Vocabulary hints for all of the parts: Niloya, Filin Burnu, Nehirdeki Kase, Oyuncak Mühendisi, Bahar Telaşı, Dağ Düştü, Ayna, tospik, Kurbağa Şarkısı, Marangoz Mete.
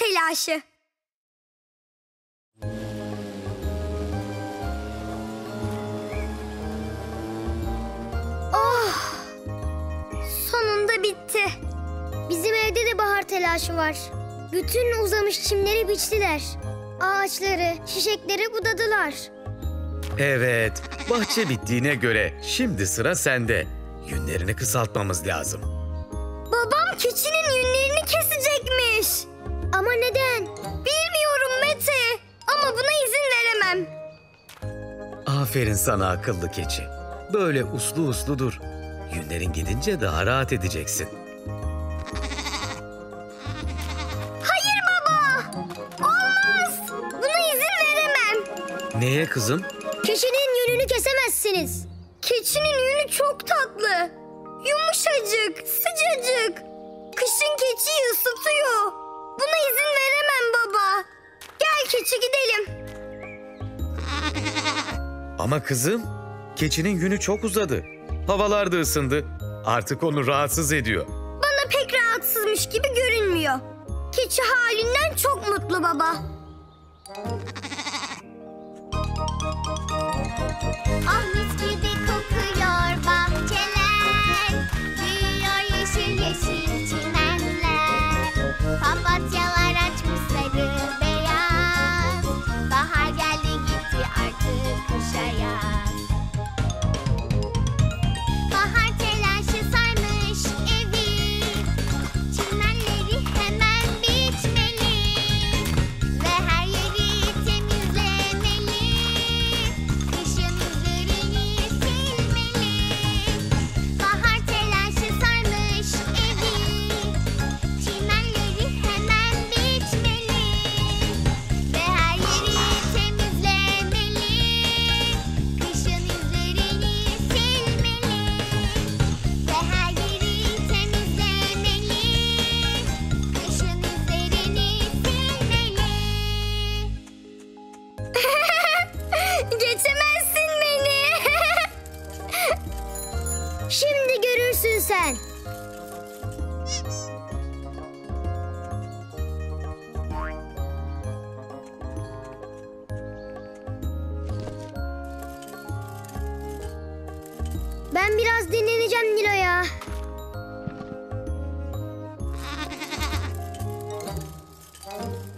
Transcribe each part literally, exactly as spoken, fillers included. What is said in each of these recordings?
Telaşı. Oh! Sonunda bitti. Bizim evde de bahar telaşı var. Bütün uzamış çimleri biçtiler. Ağaçları, çiçekleri budadılar. Evet, bahçe bittiğine göre şimdi sıra sende. Yünlerini kısaltmamız lazım. Babam keçinin yünlerini kesecekmiş. Ama neden? Bilmiyorum Mete. Ama buna izin veremem. Aferin sana akıllı keçi. Böyle uslu uslu dur. Yünlerin gidince daha rahat edeceksin. Hayır baba. Olmaz. Buna izin veremem. Neye kızım? Keçinin yününü kesemezsiniz. Keçinin yünü çok tatlı. Yumuşacık, sıcacık. Kışın keçiyi ısıtıyor. Buna izin veremem baba. Gel keçi gidelim. Ama kızım, keçinin yünü çok uzadı. Havalar da ısındı. Artık onu rahatsız ediyor. Bana pek rahatsızmış gibi görünmüyor. Keçi halinden çok mutlu baba. Ah mis gibi kokuyor bahçeler, büyüyor yeşil yeşil çimenler. Papatyalar açmış sarı beyaz, bahar geldi gitti artık kışa yaz. Bahar telaşı sarmış evi, çimenleri hemen biçmeli ve her yeri temizlemeli. Kışın üzerini silmeli. Bahar telaşı sarmış evi, çimenleri hemen biçmeli ve her yeri temizlemeli. Kışın üzerini silmeli ve her yeri temizlemeli. Kışın üzerini silmeli. Geçemezsin beni. Şimdi görürsün sen. Ben biraz dinleneceğim Niloya.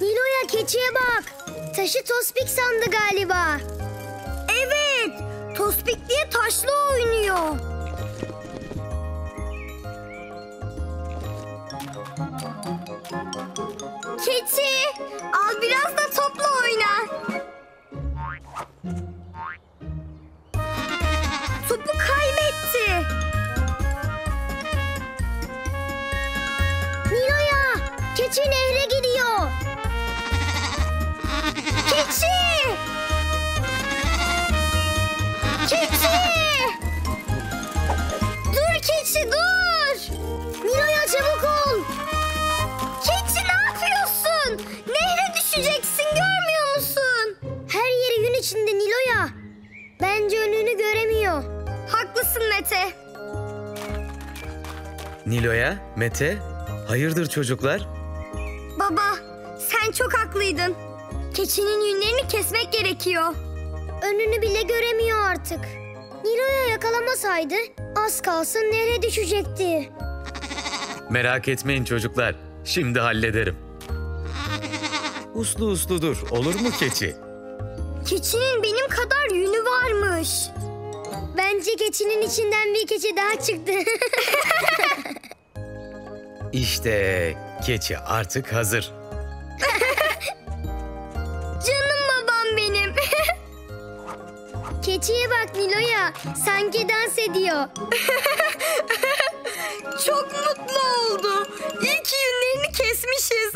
Niloya keçiye bak. Taşı tospik sandı galiba. Evet. Tospik diye taşla oynuyor. Keçi, al biraz da topla oyna. Topu kaybetti. Niloya, keçi nehre gidiyor. Keçi! Keçi! Dur keçi dur! Niloya çabuk ol! Keçi ne yapıyorsun? Nehre düşeceksin görmüyor musun? Her yeri yün içinde Niloya. Bence önünü göremiyor. Haklısın Mete. Niloya, Mete, hayırdır çocuklar? Baba, sen çok haklıydın. Keçinin yünlerini kesmek gerekiyor. Önünü bile göremiyor artık. Niloya yakalamasaydı az kalsın nehre düşecekti. Merak etmeyin çocuklar, şimdi hallederim. Uslu uslu dur, olur mu keçi? Keçinin benim kadar yünü varmış. Bence keçinin içinden bir keçi daha çıktı. İşte keçi artık hazır. Canım babam benim. Keçiye bak Niloya, sanki dans ediyor. Çok mutlu oldu. İyi ki yünlerini kesmişiz.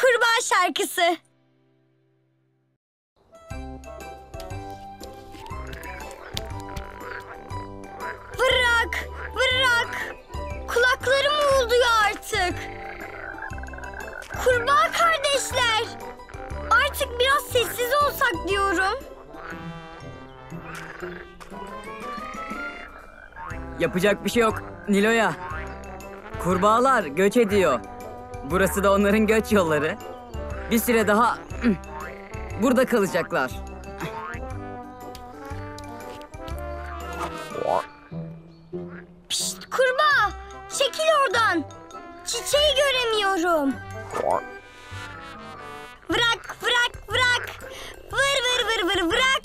Kurbağa Şarkısı. Bırak, bırak. Kulaklarım uğulduyor artık. Kurbağa kardeşler, artık biraz sessiz olsak diyorum. Yapacak bir şey yok Niloya. Kurbağalar göç ediyor. Burası da onların göç yolları. Bir süre daha burada kalacaklar. Pişt, kurbağa! Çekil oradan! Çiçeği göremiyorum. Bırak, bırak, bırak! Vır vır vır vır bırak!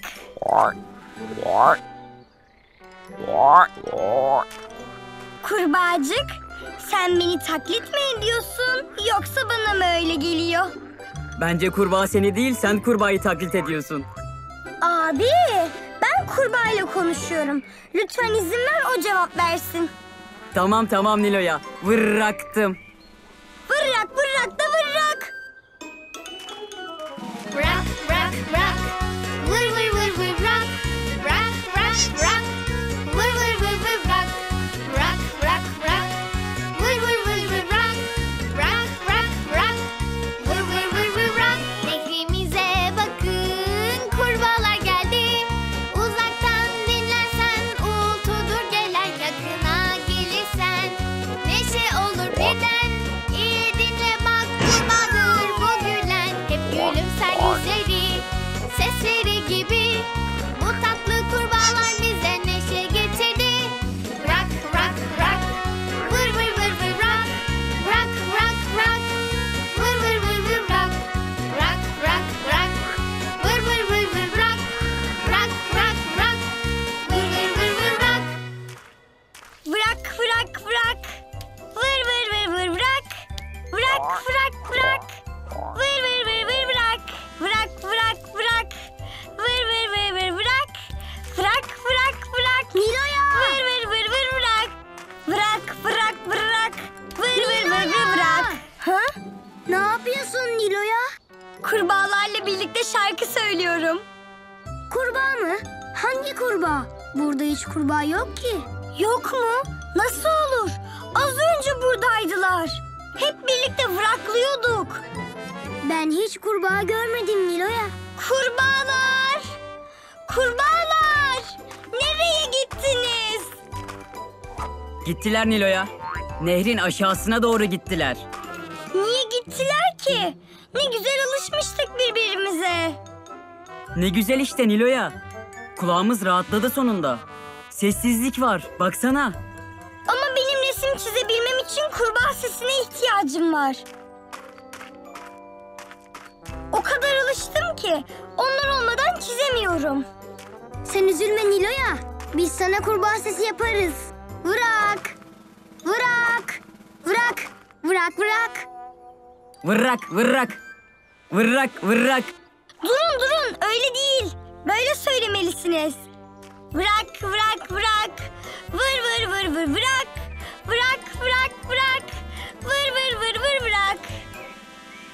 Kurbağacık, sen beni taklit mi ediyorsun yoksa bana mı öyle geliyor? Bence kurbağa seni değil, sen kurbağayı taklit ediyorsun. Abi, ben kurbağayla konuşuyorum. Lütfen izin ver, o cevap versin. Tamam tamam Niloya, bıraktım. Bırak, bırak da bırak. Bırak, bırak, bırak. Vır vır vır vır bırak. Bırak, bırak, bırak. Vır vır vır vır bırak. Bırak, bırak, bırak. Vır vır vır vır bırak. Bırak, bırak, bırak. Vır vır vır vır bırak. Nehrimize bakın, kurbağalar geldi. Uzaktan dinlersen uğultudur gelen, yakına gelirsen neşe olur birden. İyi dinle bak, kurbağadır bu gülen. Hep gülümser yüzleri, sesleri gibi. Bu tatlı kurbağalar bize neşe getirdi. Rak rak rak, vır vır vır vır rak. Rak rak rak, vır vır vır vır rak. Rak rak rak, vır vır vır vır rak. Rak rak rak, vır vır vır vır rak. Bırak, bırak, bırak. Vır vır vır vır bırak. Bırak, bırak, bırak. Vır vır vır vır bırak. Bırak, bırak, bırak. Vır vır vır vır bırak. Bırak, bırak, bırak. Niloya! Vır vır vır vır bırak. Bırak, bırak, bırak. Vır vır vır vır bırak. Ha? Ne yapıyorsun Niloya? Kurbağalarla birlikte şarkı söylüyorum. Kurbağa mı? Hangi kurbağa? Burada hiç kurbağa yok ki. Yok mu? Nasıl olur? Az önce buradaydılar. Hep birlikte vıraklıyorduk. Ben hiç kurbağa görmedim Niloya. Kurbağalar! Kurbağalar! Nereye gittiniz? Gittiler Niloya. Nehrin aşağısına doğru gittiler. Niye gittiler ki? Ne güzel alışmıştık birbirimize. Ne güzel işte Niloya. Kulağımız rahatladı sonunda. Sessizlik var, baksana. Ama benim resim çizebilmem için kurbağa sesine ihtiyacım var. O kadar alıştım ki onlar olmadan çizemiyorum. Sen üzülme Niloya. Biz sana kurbağa sesi yaparız. Bırak. Bırak. Bırak. Bırak, bırak. Vırrak, vırrak. Vırrak, vırrak. Durun durun, öyle değil. Böyle söylemelisiniz. Bırak, bırak, bırak. Vır vır vır vır bırak. Bırak, bırak, bırak. Vır vır vır vır bırak.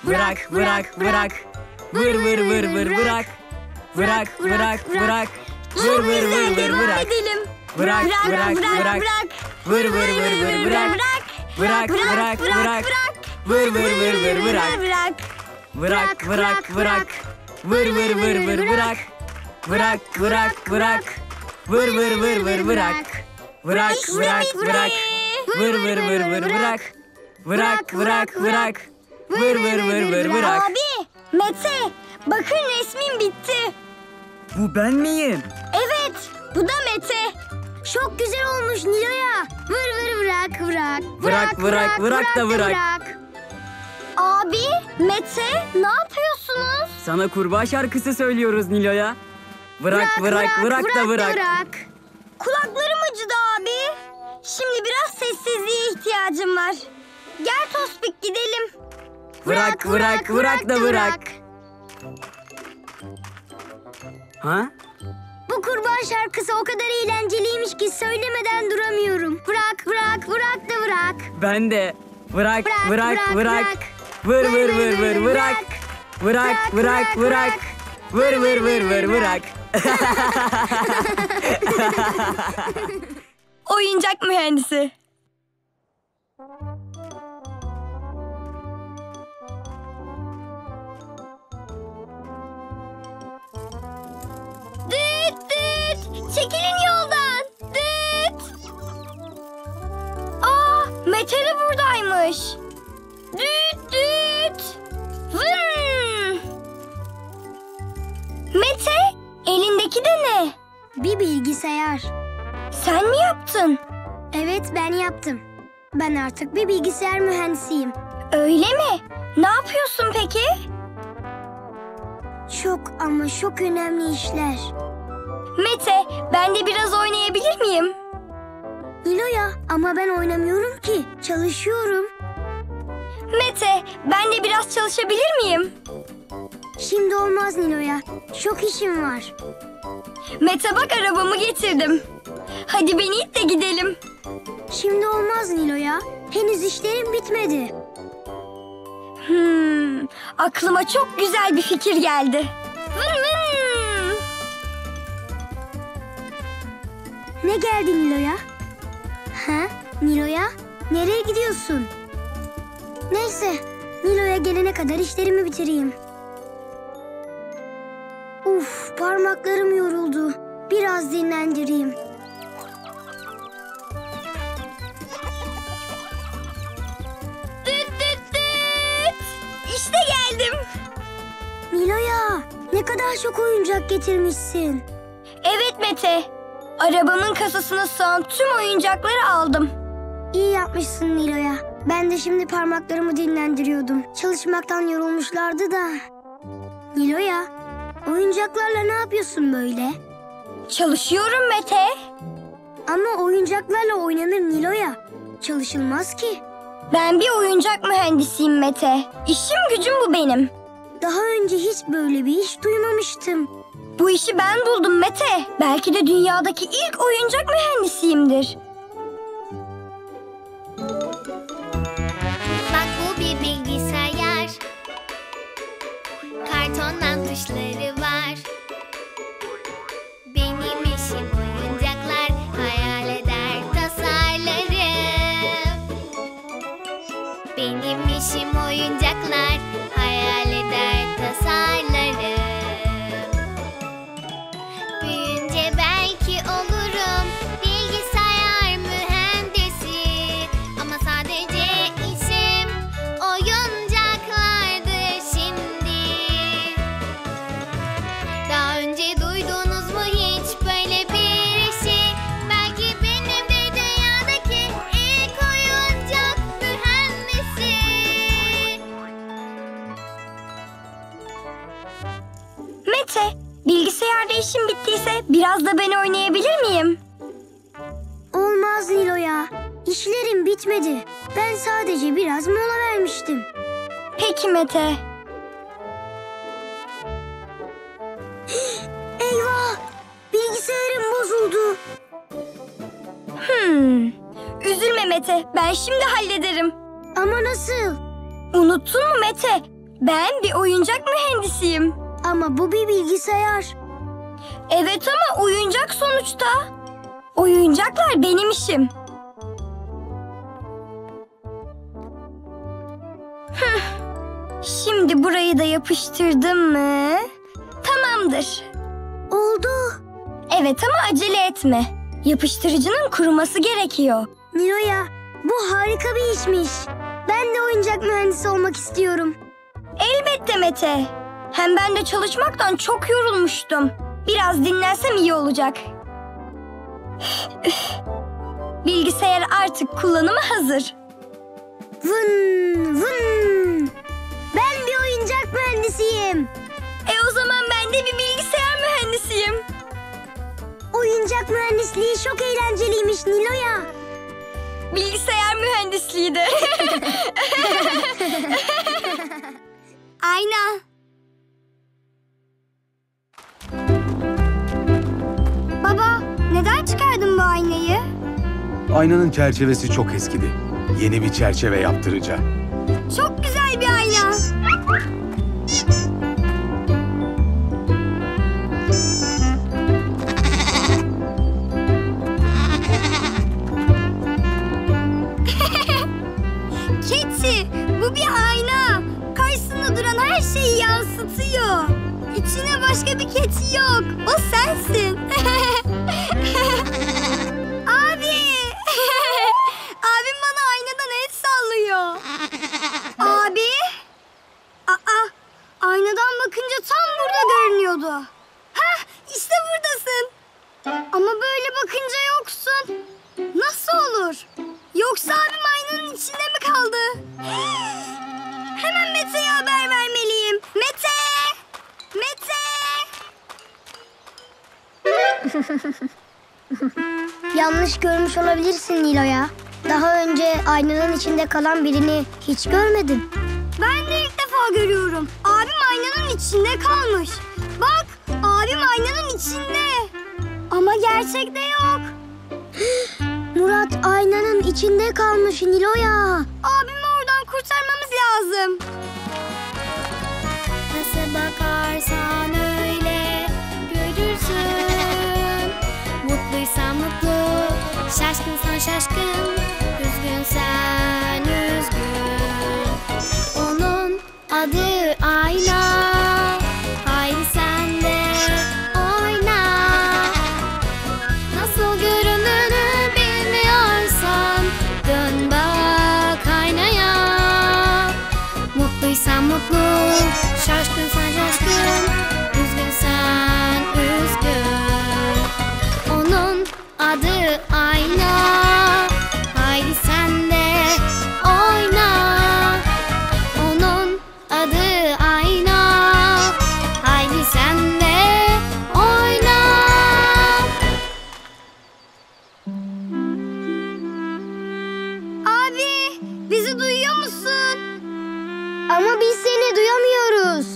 Bırak, bırak, bırak. Vır vır vır vır bırak. Bırak, bırak, bırak. Vır vır vır vır bırak. Bırak, bırak, bırak. Vır vır vır vır bırak. Bırak, bırak, bırak. Vır vır vır vır bırak. Bırak, bırak, bırak. Vır vır vır vır bırak. Bırak, bırak, bırak. Vır vır vır vır bırak. Bırak, bırak, bırak. Vır vır vır vır bırak. Bırak, bırak, bırak. Vır vır vır vır bırak. Abi, Mete, bakın resmin bitti. Bu ben miyim? Evet, bu da Mete. Çok güzel olmuş Niloya. Vır vır bırak bırak. Bırak bırak bırak da bırak. Abi, Mete, ne yapıyorsunuz? Sana kurbağa şarkısı söylüyoruz Niloya. Bırak bırak bırak da bırak. Kulaklarım acıdı abi. Şimdi biraz sessizliğe ihtiyacım var. Gel Tospik, gidelim. Bırak, bırak, bırak da bırak. Ha? Bu kurbağa şarkısı o kadar eğlenceliymiş ki söylemeden duramıyorum. Bırak, bırak, bırak da bırak. Ben de. Bırak, bırak, bırak. Vır vır vır vır bırak. Bırak, bırak, bırak. Vır vır vır vır bırak. Oyuncak Mühendisi. Düt düt, yavaş. Düt düt. Vım. Mete, elindeki de ne? Bir bilgisayar. Sen mi yaptın? Evet, ben yaptım. Ben artık bir bilgisayar mühendisiyim. Öyle mi? Ne yapıyorsun peki? Çok ama çok önemli işler. Mete, ben de biraz oynayabilir miyim? Niloya, ama ben oynamıyorum ki. Çalışıyorum. Mete, ben de biraz çalışabilir miyim? Şimdi olmaz Niloya. Çok işim var. Mete bak, arabamı getirdim. Hadi beni it de gidelim. Şimdi olmaz Niloya. Henüz işlerim bitmedi. Hmm, aklıma çok güzel bir fikir geldi. Vın vın. Ne geldi Niloya? Ha? Niloya? Nereye gidiyorsun? Neyse, Niloya gelene kadar işlerimi bitireyim. Uf, parmaklarım yoruldu. Biraz dinlendireyim. Düt düt düt. İşte geldim. Niloya, ne kadar çok oyuncak getirmişsin. Evet Mete. Arabamın kasasına sığan tüm oyuncakları aldım. İyi yapmışsın Niloya. Ben de şimdi parmaklarımı dinlendiriyordum. Çalışmaktan yorulmuşlardı da. Niloya, oyuncaklarla ne yapıyorsun böyle? Çalışıyorum Mete. Ama oyuncaklarla oynanır Niloya. Çalışılmaz ki. Ben bir oyuncak mühendisiyim Mete. İşim gücüm bu benim. Daha önce hiç böyle bir iş duymamıştım. Bu işi ben buldum Mete. Belki de dünyadaki ilk oyuncak mühendisiyimdir. Bak, bu bir bilgisayar. Kartondan tuşları var. Benim işim oyuncaklar, hayal eder tasarlarım. Benim işim oyuncaklar, hayal eder tasarlarım. Büyünce belki olurum bilgisayar mühendisi. Ama sadece işim oyuncaklardır şimdi. Daha önce duydunuz mu hiç böyle bir işi? Belki benim de dünyadaki ilk oyuncak mühendisi. Mete, bilgisayarda işim bittiyse biraz da ben oynayabilir miyim? Olmaz Niloya. İşlerim bitmedi. Ben sadece biraz mola vermiştim. Peki Mete. Eyvah! Bilgisayarım bozuldu. Hmm. Üzülme Mete, ben şimdi hallederim. Ama nasıl? Unuttun mu Mete? Ben bir oyuncak mühendisiyim. Ama bu bir bilgisayar. Evet ama oyuncak sonuçta. Oyuncaklar benim işim. Hıh. Şimdi burayı da yapıştırdım mı? Tamamdır. Oldu. Evet ama acele etme. Yapıştırıcının kuruması gerekiyor. Niloya, bu harika bir işmiş. Ben de oyuncak mühendisi olmak istiyorum. Elbette Mete. Hem ben de çalışmaktan çok yorulmuştum. Biraz dinlensem iyi olacak. Bilgisayar artık kullanıma hazır. Vın vın. Ben bir oyuncak mühendisiyim. E o zaman ben de bir bilgisayar mühendisiyim. Oyuncak mühendisliği çok eğlenceliymiş Niloya. Bilgisayar mühendisliği de. Ayna. Baba, neden çıkardın bu aynayı? Aynanın çerçevesi çok eskidi. Yeni bir çerçeve yaptıracağım. Çok güzel bir ayna. Keçi, bu bir ayna. Karşısında duran her şeyi yansıtıyor. İçine başka bir keçi yok. O sensin. Abi! Abim bana aynadan el sallıyor. Yanlış görmüş olabilirsin Niloya. Daha önce aynanın içinde kalan birini hiç görmedim. Ben de ilk defa görüyorum. Abim aynanın içinde kalmış. Bak, abim aynanın içinde. Ama gerçekte yok. Murat aynanın içinde kalmış Niloya. Abimi oradan kurtarmamız lazım. Nasıl bakarsan öyle görürsün. Mutluysan mutlu, şaşkınsan şaşkın, üzgünsen üzgün. Onun adı Ayna. Haydi sen de oyna. Nasıl göründüğünü bilmiyorsan dön bak aynaya. Mutluysan mutlu, şaşkınsan şaşkın, üzgünsen üzgün. Onun adı Ayna. Haydi sen de oyna. Onun adı Ayna. Haydi sen de oyna. Abi, bizi duyuyor musun? Ama biz seni duyamıyoruz.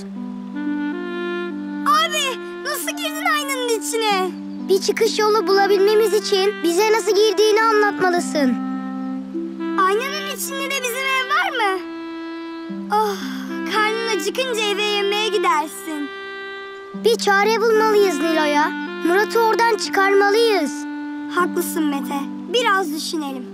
Abi, nasıl girdin aynanın içine? Bir çıkış yolu bulabilmemiz için bize nasıl girdiğini anlatmalısın. Aynanın içinde de bizim ev var mı? Oh, karnın acıkınca eve yemeğe gidersin. Bir çare bulmalıyız Niloya. Murat'ı oradan çıkarmalıyız. Haklısın Mete. Biraz düşünelim.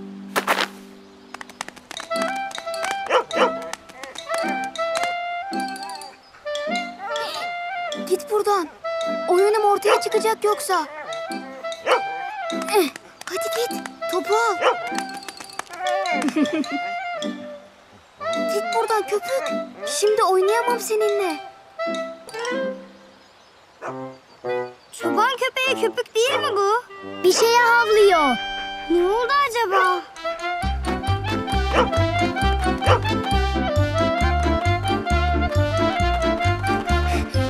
Git buradan. Oyunum ortaya çıkacak yoksa. Eh, hadi git. Topu al. Git buradan köpük. Şimdi oynayamam seninle. Çoban köpeğe köpük değil mi bu? Bir şeye havlıyor. Ne oldu acaba?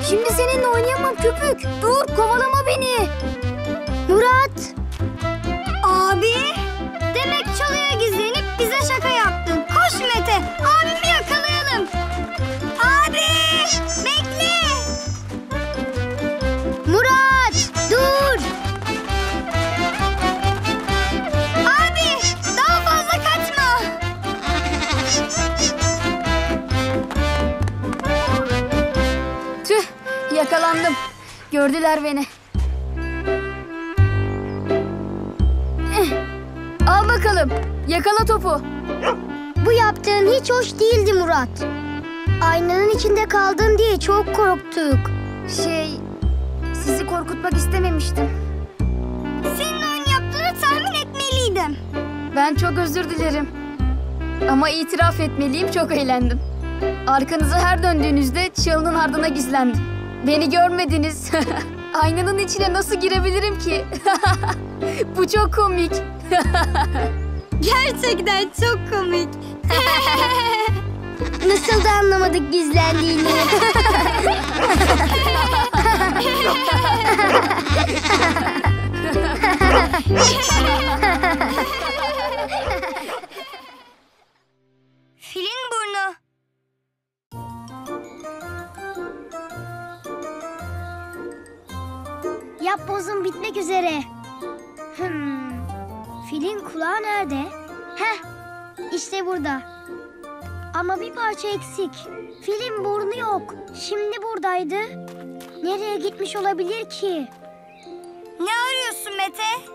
Şimdi seninle oynayamam köpük. Dur, kovalama beni. Murat. Abi. Demek çalıya gizlenip bize şaka yaptın. Koş Mete. Abimi yakalayalım. Abi. Bekle. Murat. Dur. Abi. Daha fazla kaçma. Tüh. Yakalandım. Gördüler beni. Al bakalım. Yakala topu. Bu yaptığın hiç hoş değildi Murat. Aynanın içinde kaldın diye çok korktuk. Şey, sizi korkutmak istememiştim. Senin oyun yaptığını tahmin etmeliydim. Ben çok özür dilerim. Ama itiraf etmeliyim, çok eğlendim. Arkanızı her döndüğünüzde çalının ardına gizlendim. Beni görmediniz. Aynanın içine nasıl girebilirim ki? Bu çok komik. Gerçekten çok komik. Nasıl da anlamadık gizlendiğini. Filin burnu. Yap bozum bitmek üzere. Hmm. Filin kulağı nerede? Heh, işte burada. Ama bir parça eksik. Filin burnu yok. Şimdi buradaydı. Nereye gitmiş olabilir ki? Ne arıyorsun Mete?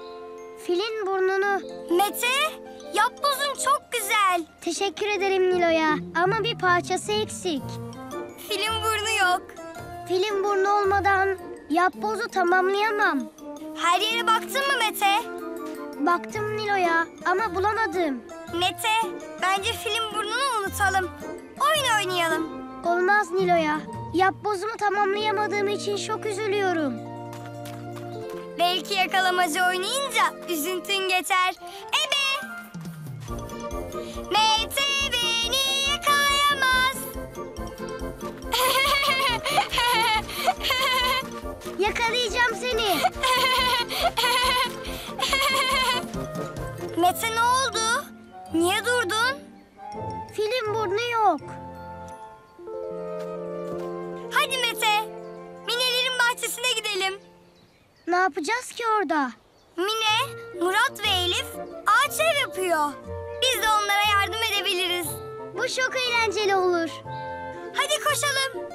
Filin burnunu. Mete, yapbozun çok güzel. Teşekkür ederim Niloya. Ama bir parçası eksik. Filin burnu yok. Filin burnu olmadan yapbozu tamamlayamam. Her yere baktın mı Mete? Baktım Niloya ama bulamadım. Mete, bence Filin burnunu unutalım. Oyun oynayalım. Olmaz Niloya. Yapbozumu tamamlayamadığım için çok üzülüyorum. Belki yakalamaca oynayınca üzüntün geçer. Ebe! Mete beni yakalayamaz. Yakalayacağım seni. Mete ne oldu? Niye durdun? Filin burnu yok. Hadi Mete, Mine'lerin bahçesine gidelim. Ne yapacağız ki orada? Mine, Murat ve Elif ağaç ev yapıyor. Biz de onlara yardım edebiliriz. Bu çok eğlenceli olur. Hadi koşalım.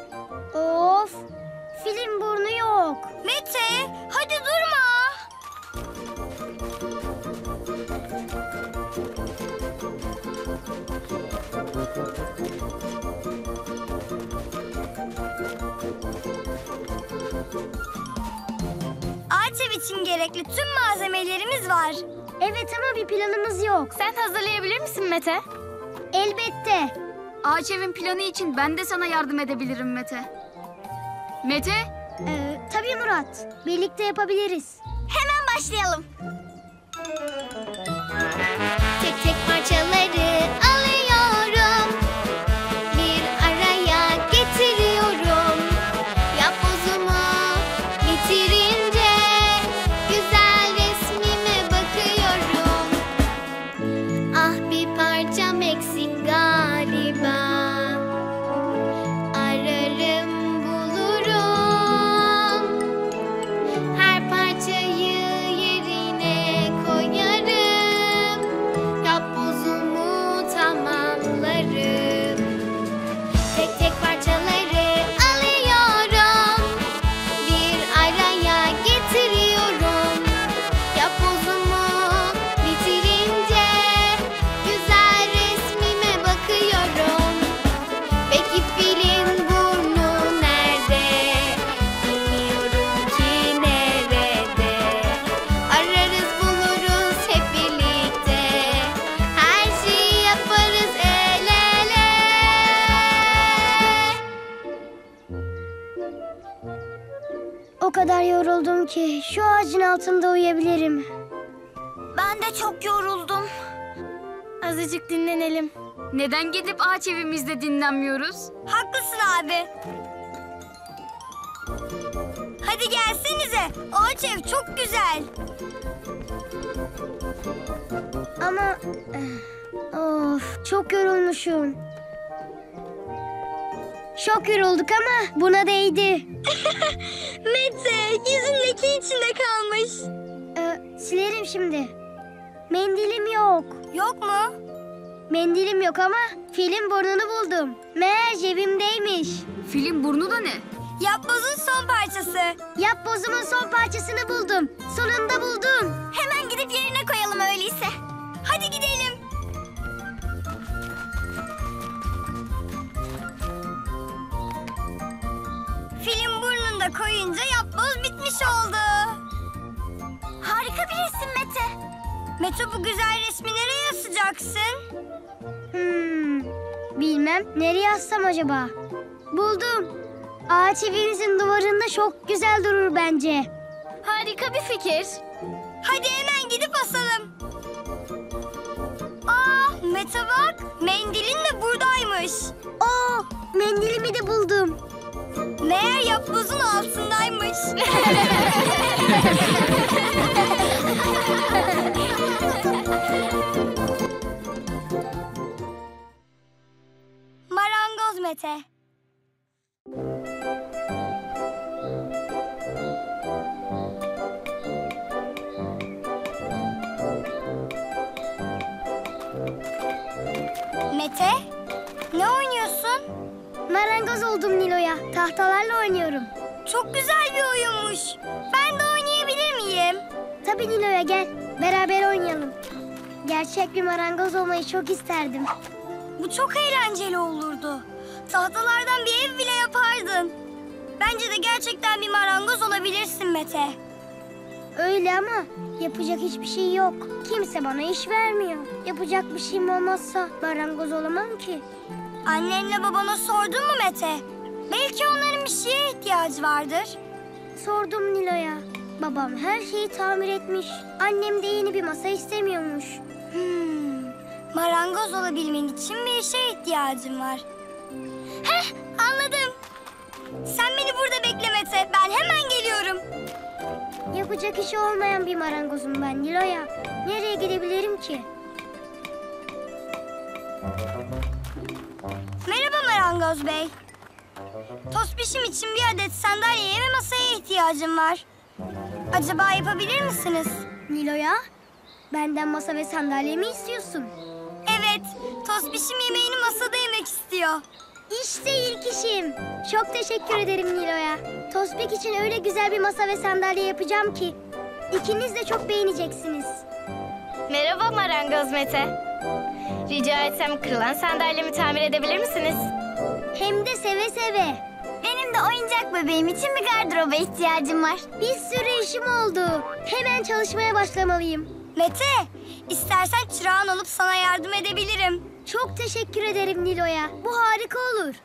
Of, Filin burnu yok. Mete, hadi durma. Ağaç ev için gerekli tüm malzemelerimiz var. Evet ama bir planımız yok. Sen hazırlayabilir misin Mete? Elbette. Ağaç evin planı için ben de sana yardım edebilirim Mete. Mete? Ee, tabii Murat. Birlikte yapabiliriz. Hemen başlayalım. Tek tek parçaları alıyorum. Bir araya getiriyorum. Yapbozumu bitirince güzel resmime bakıyorum. Ah bir parçam eksik galiba. Ararım bulurum. Her parçayı yerine koyarım. Yapbozumu tamamlarım. Tek tek parçaları alıyorum. Bir araya getiriyorum. Yapbozumu bitirince güzel resmime bakıyorum. Peki filin burnu nerede? Bilmiyorum ki nerede. Ararız buluruz hep birlikte. Her şeyi yaparız el ele. O kadar yoruldum ki şu ağacın altında uyuyabilirim. Ben de çok yoruldum. Azıcık dinlenelim. Neden gidip ağaç evimizde dinlenmiyoruz? Haklısın abi. Hadi gelsenize. Ağaç ev çok güzel. Ama eh, of çok yorulmuşum. Çok yorulduk ama buna değdi. Mete, yüzün leke içinde kalmış. Ee, silerim şimdi. Mendilim yok. Yok mu? Mendilim yok ama filin burnunu buldum. Meğer cebimdeymiş. Filin burnu da ne? Yapbozun son parçası. Yapbozumun son parçasını buldum. Sonunda buldum. Hemen gidip yerine koyalım öyleyse. Hadi gidelim. Filin burnunu da koyunca yapboz bitmiş oldu. Harika bir resim Mete. Mete bu güzel resmi nereye asacaksın? Hmm, bilmem nereye assam acaba? Buldum. Ağaç evimizin duvarında çok güzel durur bence. Harika bir fikir. Hadi hemen gidip asalım. Aa, Mete bak, mendilin de buradaymış. Aa, mendilimi de buldum. Meğer yapbozun altındaymış. Marangoz Mete. Mete, ne oynuyorsun? Marangoz oldum Niloya. Tahtalarla oynuyorum. Çok güzel bir oyunmuş. Ben de oynayabilir miyim? Tabii Niloya gel. Beraber oynayalım. Gerçek bir marangoz olmayı çok isterdim. Bu çok eğlenceli olurdu. Tahtalardan bir ev bile yapardın. Bence de gerçekten bir marangoz olabilirsin Mete. Öyle ama yapacak hiçbir şey yok. Kimse bana iş vermiyor. Yapacak bir şeyim olmazsa marangoz olamam ki. Annenle babana sordun mu Mete? Belki onların bir şeye ihtiyacı vardır. Sordum Niloya. Babam her şeyi tamir etmiş. Annem de yeni bir masa istemiyormuş. Hmm, marangoz olabilmen için bir şeye ihtiyacım var. Heh, anladım. Sen beni burada bekle Mete. Ben hemen geliyorum. Ya yapacak işi olmayan bir marangozum ben Niloya. Nereye gidebilirim ki? Merhaba Marangoz Bey. Tospişim için bir adet sandalyeye ve masaya ihtiyacım var. Acaba yapabilir misiniz? Niloya, benden masa ve sandalye mi istiyorsun? Evet, Tospişim yemeğini masada yemek istiyor. İşte ilk işim. Çok teşekkür ederim Niloya. Tospik için öyle güzel bir masa ve sandalye yapacağım ki ikiniz de çok beğeneceksiniz. Merhaba Marangoz Mete. Rica etsem kırılan sandalyemi tamir edebilir misiniz? Hem de seve seve. Benim de oyuncak bebeğim için bir gardıroba ihtiyacım var. Bir sürü işim oldu. Hemen çalışmaya başlamalıyım. Mete, istersen çırağın olup sana yardım edebilirim. Çok teşekkür ederim Niloya. Bu harika olur.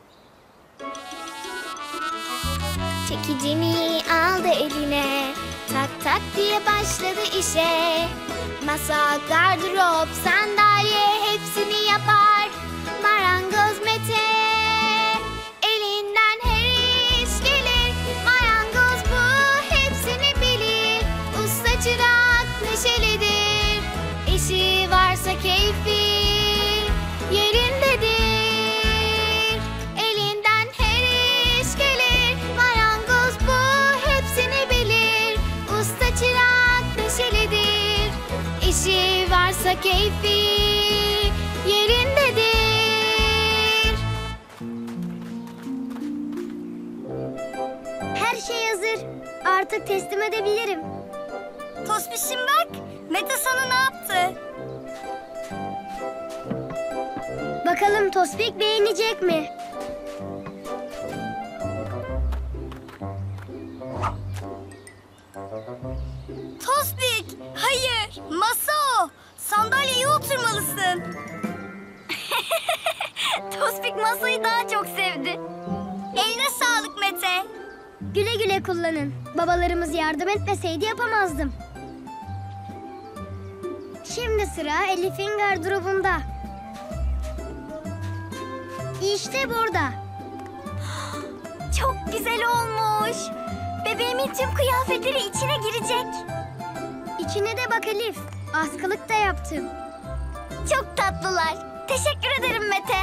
Çekicimi aldı eline, tak tak diye başladı işe. Masa, gardırop, sandalye hepsini yapar Marangoz Mete. Elinden her iş gelir, marangoz bu hepsini bilir. Usta çırak neşelidir, işi varsa keyfi yerindedir. Elinden her iş gelir, marangoz bu hepsini bilir. Usta çırak neşelidir, işi varsa keyfi yerindedir. Her şey hazır. Artık teslim edebilirim. Tospişim bak, Mete sana ne yaptı? Bakalım Tospik beğenecek mi? Tospik, hayır. Masa o. Sandalyeye oturmalısın. Tospik masayı daha çok sevdi. Eline sağlık Mete. Güle güle kullanın. Babalarımız yardım etmeseydi yapamazdım. Şimdi sıra Elif'in gardırobunda. İşte burada. Çok güzel olmuş. Bebeğimin tüm kıyafetleri içine girecek. İçine de bak Elif. Askılık da yaptım. Çok tatlılar. Teşekkür ederim Mete.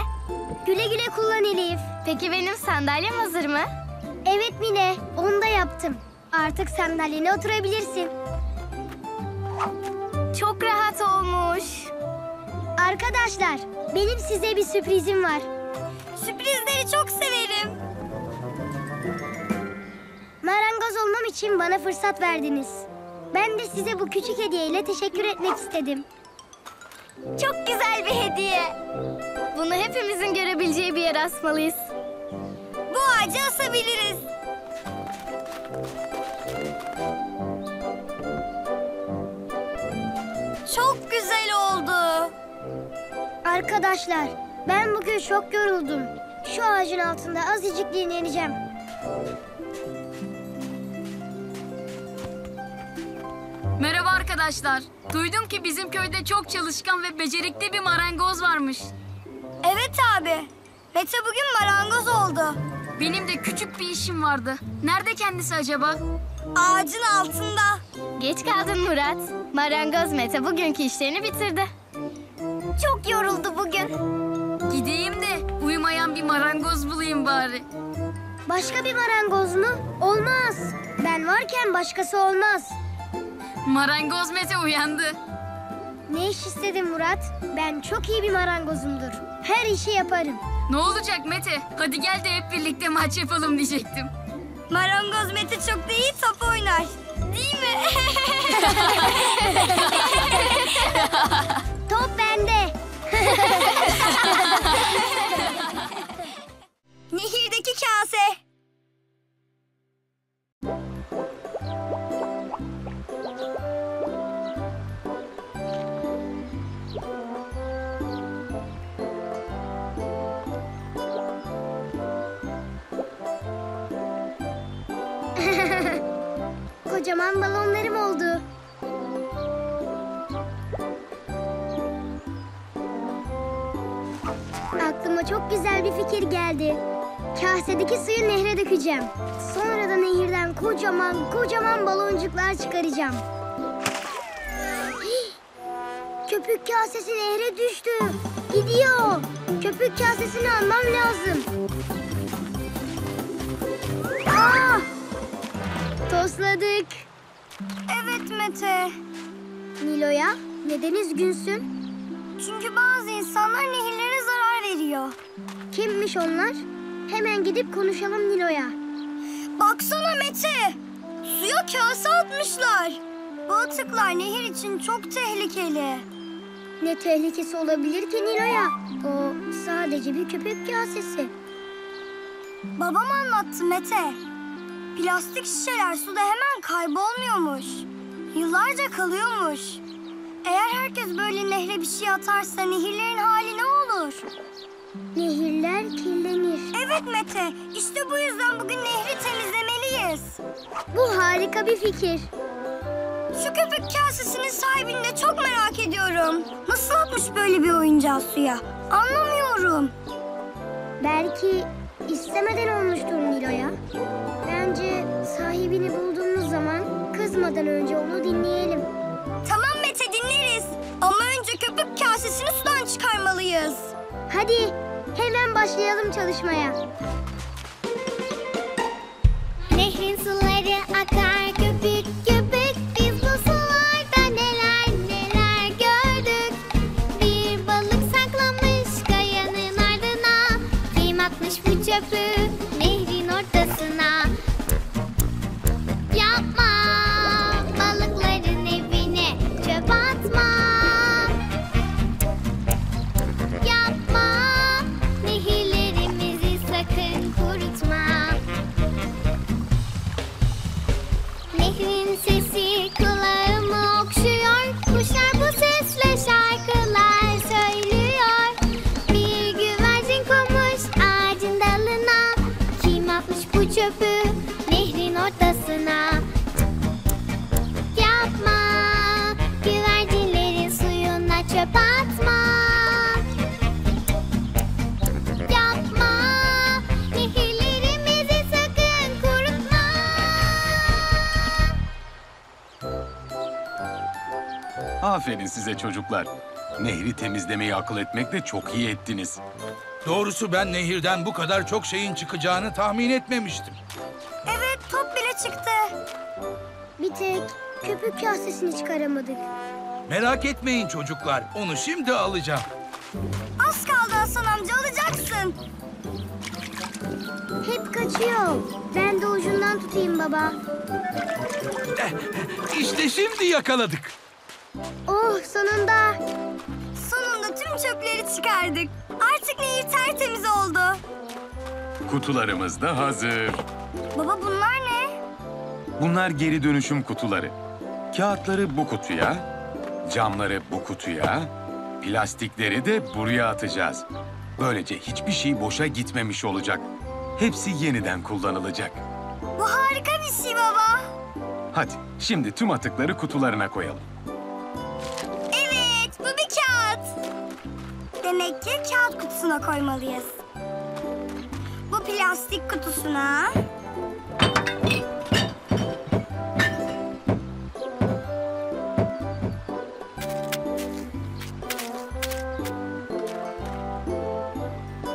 Güle güle kullan Elif. Peki benim sandalyem hazır mı? Evet Mine. Onu da yaptım. Artık sandalyene oturabilirsin. Çok rahat olmuş. Arkadaşlar, benim size bir sürprizim var. Sürprizleri çok severim. Marangoz olmam için bana fırsat verdiniz. Ben de size bu küçük hediyeyle teşekkür etmek istedim. Çok güzel bir hediye. Bunu hepimizin görebileceği bir yere asmalıyız. Bu ağacı asabiliriz. Çok güzel oldu. Arkadaşlar, ben bugün çok yoruldum. Şu ağacın altında azıcık dinleneceğim. Merhaba arkadaşlar. Duydum ki bizim köyde çok çalışkan ve becerikli bir marangoz varmış. Evet abi. Mete bugün marangoz oldu. Benim de küçük bir işim vardı. Nerede kendisi acaba? Ağacın altında. Geç kaldın Murat. Marangoz Mete bugünkü işlerini bitirdi. Çok yoruldu bugün. Gideyim de uyumayan bir marangoz bulayım bari. Başka bir marangoz mu? Olmaz. Ben varken başkası olmaz. Marangoz Mete uyandı. Ne iş istedin Murat? Ben çok iyi bir marangozumdur. Her işi yaparım. Ne olacak Mete? Hadi gel de hep birlikte maç yapalım diyecektim. Marangoz Mete çok da iyi top oynar. Değil mi? Top bende. Nehirdeki Kase. Kocaman balonlarım oldu. Aklıma çok güzel bir fikir geldi. Kasedeki suyu nehre dökeceğim. Sonra da nehirden kocaman kocaman baloncuklar çıkaracağım. Köpük kasesi nehre düştü. Gidiyor. Köpük kasesini almam lazım. Aa! Tosladık. Evet Mete. Niloya, neden üzgünsün? Çünkü bazı insanlar nehirlere zarar veriyor. Kimmiş onlar? Hemen gidip konuşalım Niloya. Baksana Mete. Suya kase atmışlar. Bu atıklar nehir için çok tehlikeli. Ne tehlikesi olabilir ki Niloya? O sadece bir köpük kasesi. Babam anlattı Mete. Plastik şişeler suda hemen kaybolmuyormuş. Yıllarca kalıyormuş. Eğer herkes böyle nehre bir şey atarsa nehirlerin hali ne olur? Nehirler kirlenir. Evet Mete, işte bu yüzden bugün nehri temizlemeliyiz. Bu harika bir fikir. Şu köpük kasesinin sahibini de çok merak ediyorum. Nasıl atmış böyle bir oyuncağı suya? Anlamıyorum. Belki istemeden olmuştur Niloya. Bence sahibini bulduğumuz zaman kızmadan önce onu dinleyelim. Tamam Mete, dinleriz. Ama önce köpük kasesini sudan çıkarmalıyız. Hadi hemen başlayalım çalışmaya. Nehrin suları akar köpük köpük. Çöpü nehrin ortasına. Yapma balıkların evine çöp atma. Yapma nehirlerimizi sakın kurutma. Nehrin sesi kulağımı okşuyor. Kuşlar bu sesle şarkılar söylüyor. Bir güvercin konmuş çöpü nehrin ortasına. Yapma güvercinlerin suyuna çöp atma. Yapma nehirlerimizi sakın kurutma. Aferin size çocuklar. Nehri temizlemeyi akıl etmekle çok iyi ettiniz. Doğrusu ben nehirden bu kadar çok şeyin çıkacağını tahmin etmemiştim. Evet, top bile çıktı. Bir tek köpük kasesini çıkaramadık. Merak etmeyin çocuklar, onu şimdi alacağım. Az kaldı Hasan amca, alacaksın. Hep kaçıyor. Ben de ucundan tutayım baba. İşte şimdi yakaladık. Oh, sonunda. Sonunda tüm çöpleri çıkardık. Artık nehir tertemiz oldu. Kutularımız da hazır. Baba bunlar ne? Bunlar geri dönüşüm kutuları. Kağıtları bu kutuya, camları bu kutuya, plastikleri de buraya atacağız. Böylece hiçbir şey boşa gitmemiş olacak. Hepsi yeniden kullanılacak. Bu harika bir şey baba. Hadi şimdi tüm atıkları kutularına koyalım. Evet, bu bir kağıt. Demek ki kağıt kutusuna koymalıyız. Bu plastik kutusuna.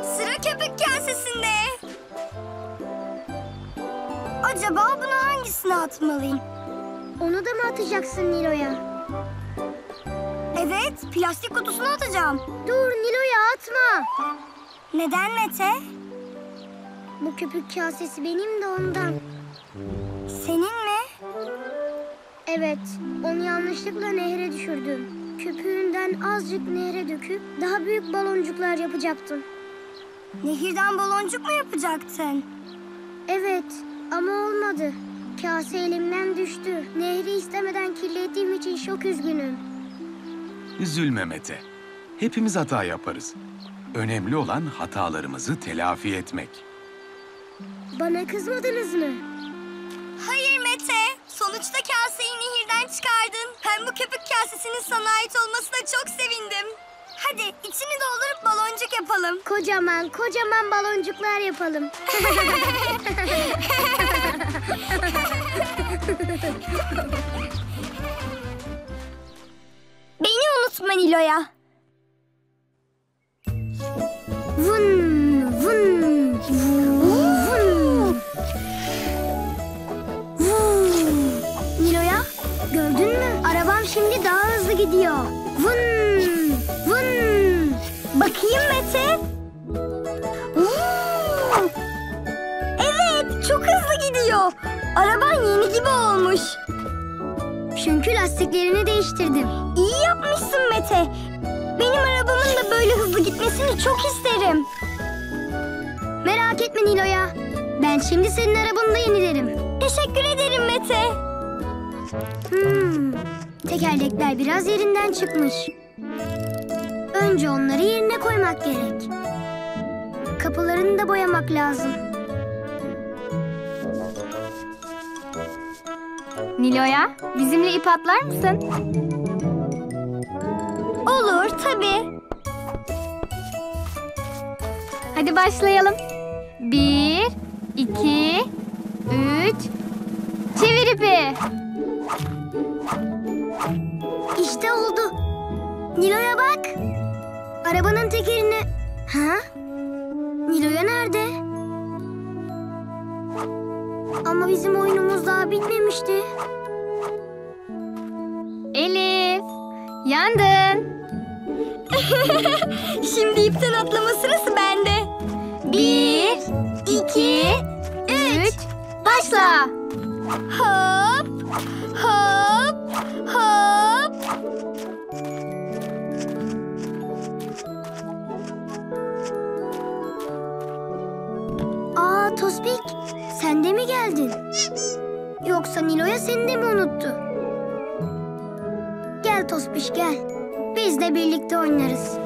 Sıra köpük kasesinde. Acaba bunu hangisine atmalıyım? Onu da mı atacaksın Niloya? Evet, plastik kutusuna atacağım. Dur Niloya, atma. Neden Mete? Bu köpük kasesi benim de ondan. Senin mi? Evet, onu yanlışlıkla nehre düşürdüm. Köpüğünden azıcık nehre döküp daha büyük baloncuklar yapacaktım. Nehirden baloncuk mu yapacaktın? Evet, ama olmadı. Kase elimden düştü. Nehri istemeden kirlettiğim için çok üzgünüm. Üzülme Mete. Hepimiz hata yaparız. Önemli olan hatalarımızı telafi etmek. Bana kızmadınız mı? Hayır Mete. Sonuçta kaseyi nehirden çıkardın. Hem bu köpük kasesinin sana ait olmasına çok sevindim. Hadi içini doldurup baloncuk yapalım. Kocaman kocaman baloncuklar yapalım. Beni unutma Niloya. Vın vın vın. Niloya gördün mü? Arabam şimdi daha hızlı gidiyor. Vın vın. Bakayım Mete. Vuu. Evet çok hızlı gidiyor. Araban yeni gibi olmuş. Çünkü lastiklerini değiştirdim. İyi yapmışsın Mete. Benim arabamın da böyle hızlı gitmesini çok isterim. Merak etme Niloya. Ben şimdi senin arabanı da yenilerim. Teşekkür ederim Mete. Hmm, tekerlekler biraz yerinden çıkmış. Önce onları yerine koymak gerek. Kapılarını da boyamak lazım. Niloya, bizimle ip atlar mısın? Olur, tabii. Hadi başlayalım. Bir, iki, üç, çevir ipi. İşte oldu. Niloya bak. Arabanın tekerini... Ha? Niloya nerede? Ama bizim oyunumuz daha bitmemişti. Elif, yandın. Şimdi ipten atlama sırası bende. Bir, iki, üç, başla. Hop, hop, hop. Aa, Tospik, sen de mi geldin? Yoksa Niloya seni de mi unuttu? Gel Tospiş gel. Biz de birlikte oynarız.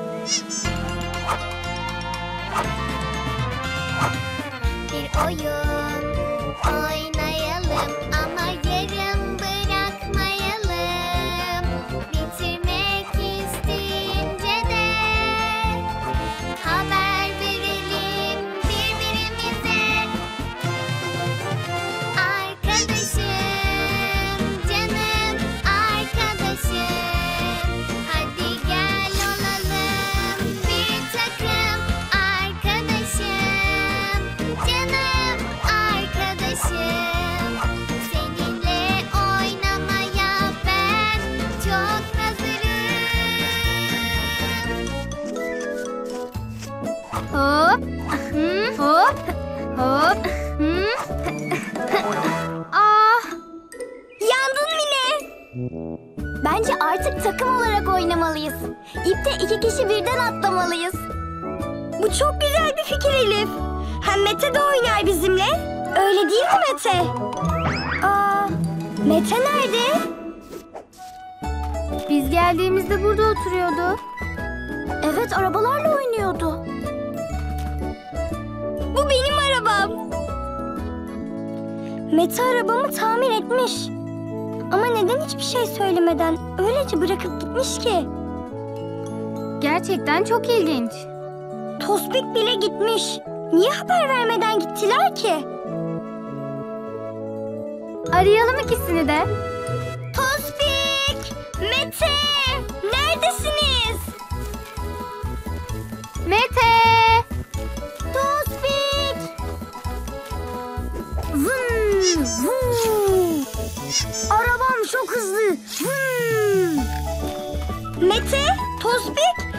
Bir oyun oynayalım ama yarım bırakmayalım. Bitirmek isteyince de haber verelim birbirimize. Arkadaşım, canım arkadaşım. Hop, hop. Ah! Yandın Mine. Bence artık takım olarak oynamalıyız. İpte iki kişi birden atlamalıyız. Bu çok güzel bir fikir Elif. Hem Mete de oynar bizimle. Öyle değil mi Mete? Aa, Mete nerede? Biz geldiğimizde burada oturuyordu. Evet, arabalarla oynuyordu. Bu benim arabam. Mete arabamı tamir etmiş. Ama neden hiçbir şey söylemeden öylece bırakıp gitmiş ki? Gerçekten çok ilginç. Tospik bile gitmiş. Niye haber vermeden gittiler ki? Arayalım ikisini de. Tospik! Mete! Neredesiniz? Mete! Vum. Arabam çok hızlı. Vum. Mete, Tospik,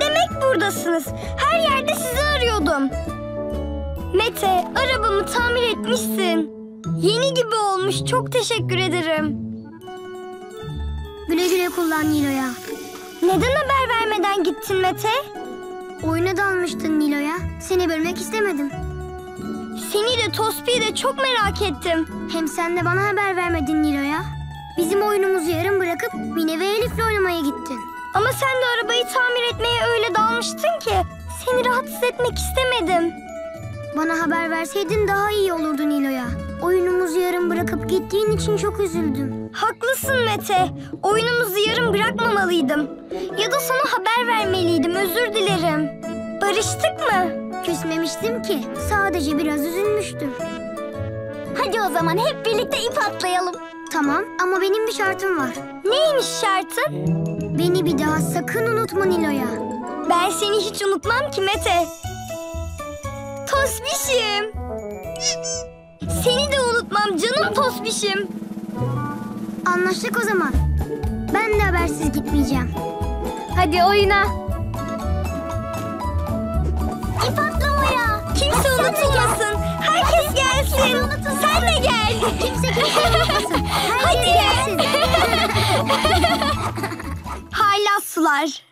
demek buradasınız. Her yerde sizi arıyordum. Mete, arabamı tamir etmişsin. Yeni gibi olmuş. Çok teşekkür ederim. Güle güle kullan Niloya. Neden haber vermeden gittin Mete? Oyuna dalmıştın Niloya. Seni bölmek istemedim. Seni de Tospik'i de çok merak ettim. Hem sen de bana haber vermedin Niloya. Bizim oyunumuzu yarım bırakıp Mine ve Elif'le oynamaya gittin. Ama sen de arabayı tamir etmeye öyle dalmıştın ki seni rahatsız etmek istemedim. Bana haber verseydin daha iyi olurdu Niloya. Oyunumuzu yarım bırakıp gittiğin için çok üzüldüm. Haklısın Mete. Oyunumuzu yarım bırakmamalıydım. Ya da sana haber vermeliydim. Özür dilerim. Barıştık mı? Küsmemiştim ki. Sadece biraz üzülmüştüm. Hadi o zaman hep birlikte ip atlayalım. Tamam ama benim bir şartım var. Neymiş şartın? Beni bir daha sakın unutma Niloya. Ben seni hiç unutmam ki Mete. Tospişim. Seni de unutmam canım Tospişim. Anlaştık o zaman. Ben de habersiz gitmeyeceğim. Hadi oyuna. İp atlamaya. Kimse unutulmasın. Herkes gelsin. Sen de gel. Kimse kimse unutmasın. Hadi gelsin. Haylaz Sular.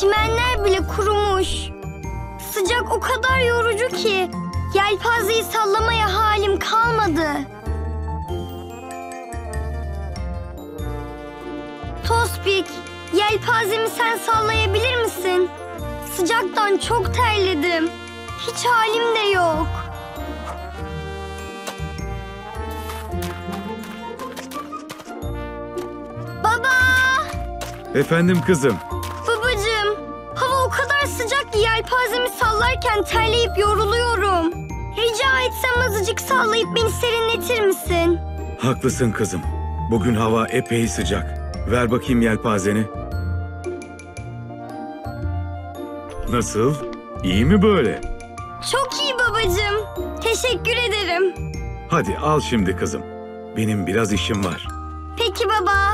Çimenler bile kurumuş. Sıcak o kadar yorucu ki yelpazeyi sallamaya halim kalmadı. Tospik, yelpazemi sen sallayabilir misin? Sıcaktan çok terledim. Hiç halim de yok. Baba! Efendim kızım. Babacığım, hava o kadar sıcak ki yelpazemi sallarken terleyip yoruluyorum. Rica etsem azıcık sallayıp beni serinletir misin? Haklısın kızım. Bugün hava epey sıcak. Ver bakayım yelpazeni. Nasıl? İyi mi böyle? Çok iyi babacığım. Teşekkür ederim. Hadi al şimdi kızım. Benim biraz işim var. Peki baba.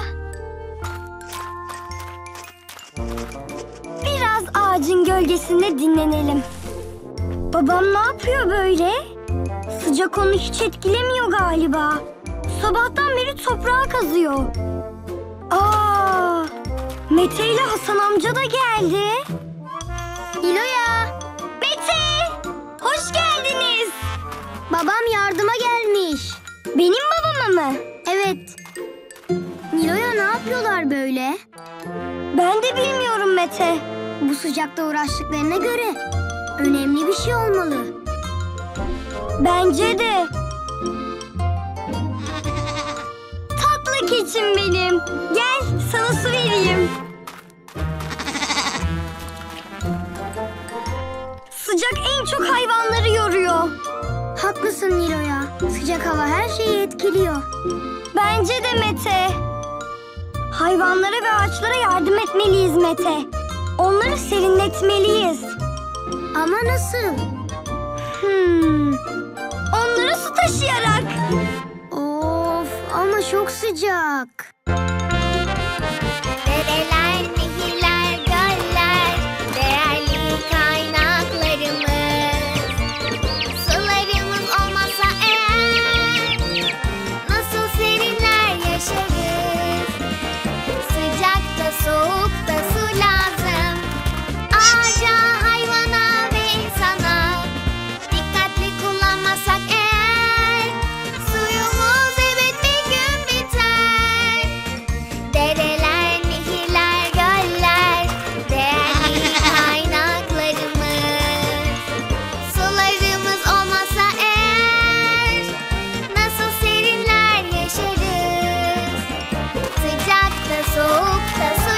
Biraz ağacın gölgesinde dinlenelim. Babam ne yapıyor böyle? Sıcak onu hiç etkilemiyor galiba. Sabahtan beri toprağa kazıyor. Aa! Mete ile Hasan amca da geldi. Niloya! Hoş geldiniz. Babam yardıma gelmiş. Benim babama mı? Evet. Niloya ne yapıyorlar böyle? Ben de bilmiyorum Mete. Bu sıcakta uğraştıklarına göre önemli bir şey olmalı. Bence de. Tatlı keçim benim. Gel sana su vereyim. Sıcak en çok hayvanları yoruyor. Haklısın Niloya. Sıcak hava her şeyi etkiliyor. Bence de Mete. Hayvanlara ve ağaçlara yardım etmeliyiz Mete. Onları serinletmeliyiz. Ama nasıl? Hmm. Onları su taşıyarak. Of ama çok sıcak. Dereler, nehirler, göller, değerli kaynak. Soğukta su lazım. Ağaca, hayvana ve insana. Dikkatli kullanmasak eğer suyumuz evet bir gün biter. Dereler, nehirler, göller değerli kaynaklarımız. Sularımız olmasa eğer nasıl serinler yaşarız? Sıcakta, soğukta su.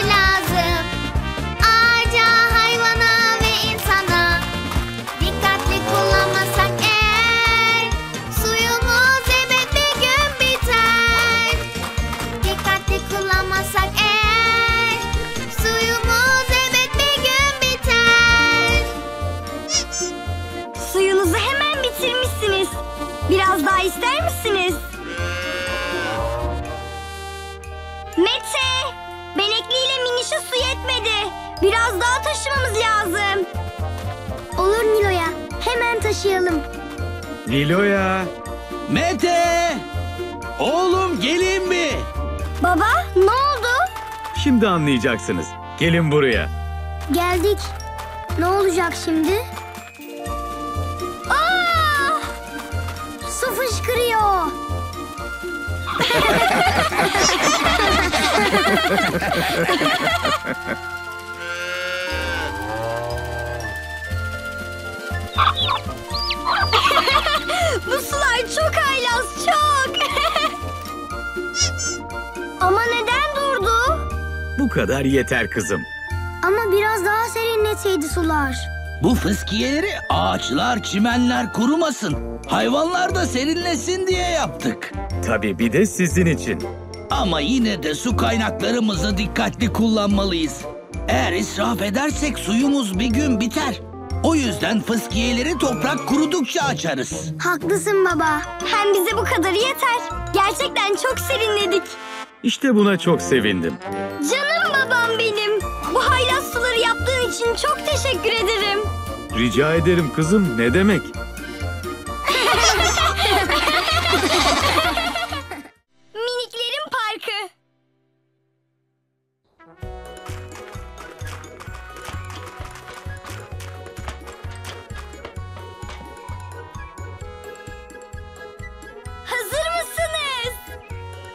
Biraz daha ister misiniz? Mete! Benekli ile Miniş'e su yetmedi. Biraz daha taşımamız lazım. Olur Niloya. Hemen taşıyalım. Niloya! Mete! Oğlum gelin mi? Baba ne oldu? Şimdi anlayacaksınız. Gelin buraya. Geldik. Ne olacak şimdi? Su fışkırıyor. Bu sular çok haylaz, çok. Ama neden durdu? Bu kadar yeter kızım. Ama biraz daha serinleseydi sular. Bu fıskiyeleri ağaçlar, çimenler kurumasın, hayvanlar da serinlesin diye yaptık. Tabii bir de sizin için. Ama yine de su kaynaklarımızı dikkatli kullanmalıyız. Eğer israf edersek suyumuz bir gün biter. O yüzden fıskiyeleri toprak kurudukça açarız. Haklısın baba. Hem bize bu kadarı yeter. Gerçekten çok serinledik. İşte buna çok sevindim. Canım babam benim. Bu haylaz suları yaptığın için çok teşekkür ederim. Rica ederim kızım. Ne demek? Miniklerin parkı. Hazır mısınız?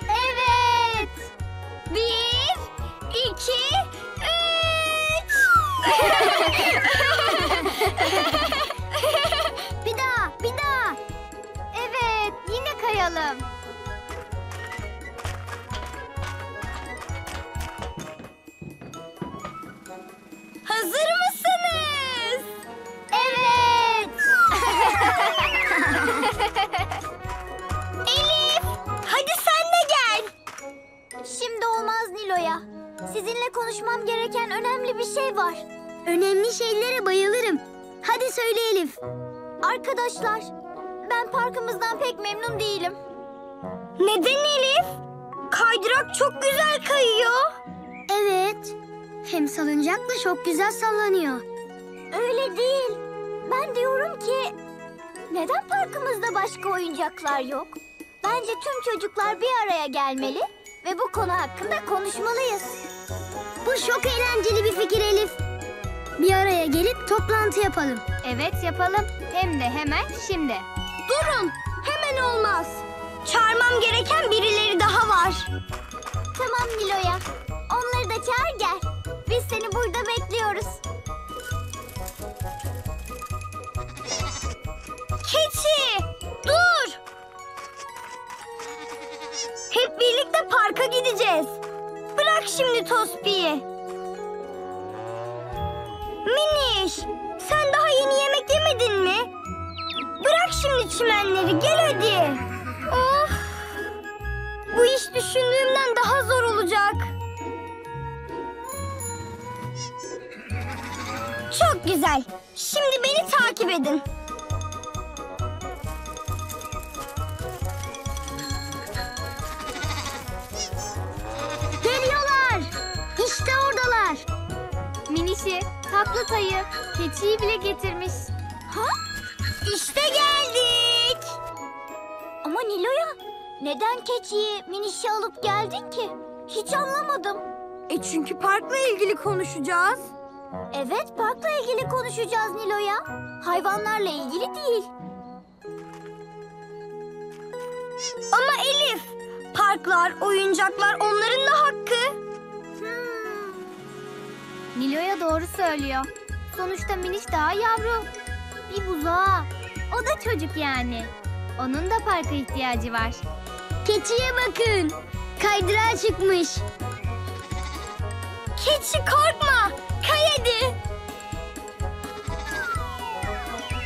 Evet. Bir, iki, üç. Bir daha, bir daha. Evet, yine kayalım. Hazır mısınız? Evet. Elif, hadi sen de gel. Şimdi olmaz Niloya. Sizinle konuşmam gereken önemli bir şey var. Önemli şeylere bayılırım. Hadi söyle Elif. Arkadaşlar, ben parkımızdan pek memnun değilim. Neden Elif? Kaydırak çok güzel kayıyor. Evet. Hem salıncak da çok güzel sallanıyor. Öyle değil. Ben diyorum ki neden parkımızda başka oyuncaklar yok? Bence tüm çocuklar bir araya gelmeli ve bu konu hakkında konuşmalıyız. Bu çok eğlenceli bir fikir Elif. Bir araya gelip toplantı yapalım. Evet yapalım. Hem de hemen şimdi. Durun. Hemen olmaz. Çağırmam gereken birileri daha var. Tamam Niloya. Onları da çağır gel. Biz seni burada bekliyoruz. Keçi, dur! Hep birlikte parka gideceğiz. Bırak şimdi Tospik'i. Miniş, sen daha yeni yemek yemedin mi? Bırak şimdi çimenleri, gel hadi. Of! Bu iş düşündüğümden daha zor olacak. Çok güzel. Şimdi beni takip edin. Geliyorlar. İşte oradalar. Minişi, tatlı tayı, keçiyi bile getirmiş. Ha? İşte geldik. Ama Niloya, neden keçiyi, Minişi alıp geldin ki? Hiç anlamadım. E çünkü parkla ilgili konuşacağız. Evet, parkla ilgili konuşacağız Niloya. Hayvanlarla ilgili değil. Ama Elif, parklar, oyuncaklar onların da hakkı. Hmm. Niloya doğru söylüyor. Sonuçta Miniş daha yavru. Bir buzağa. O da çocuk yani. Onun da parka ihtiyacı var. Keçiye bakın. Kaydırağa çıkmış. Keçi korkma. Kay hadi.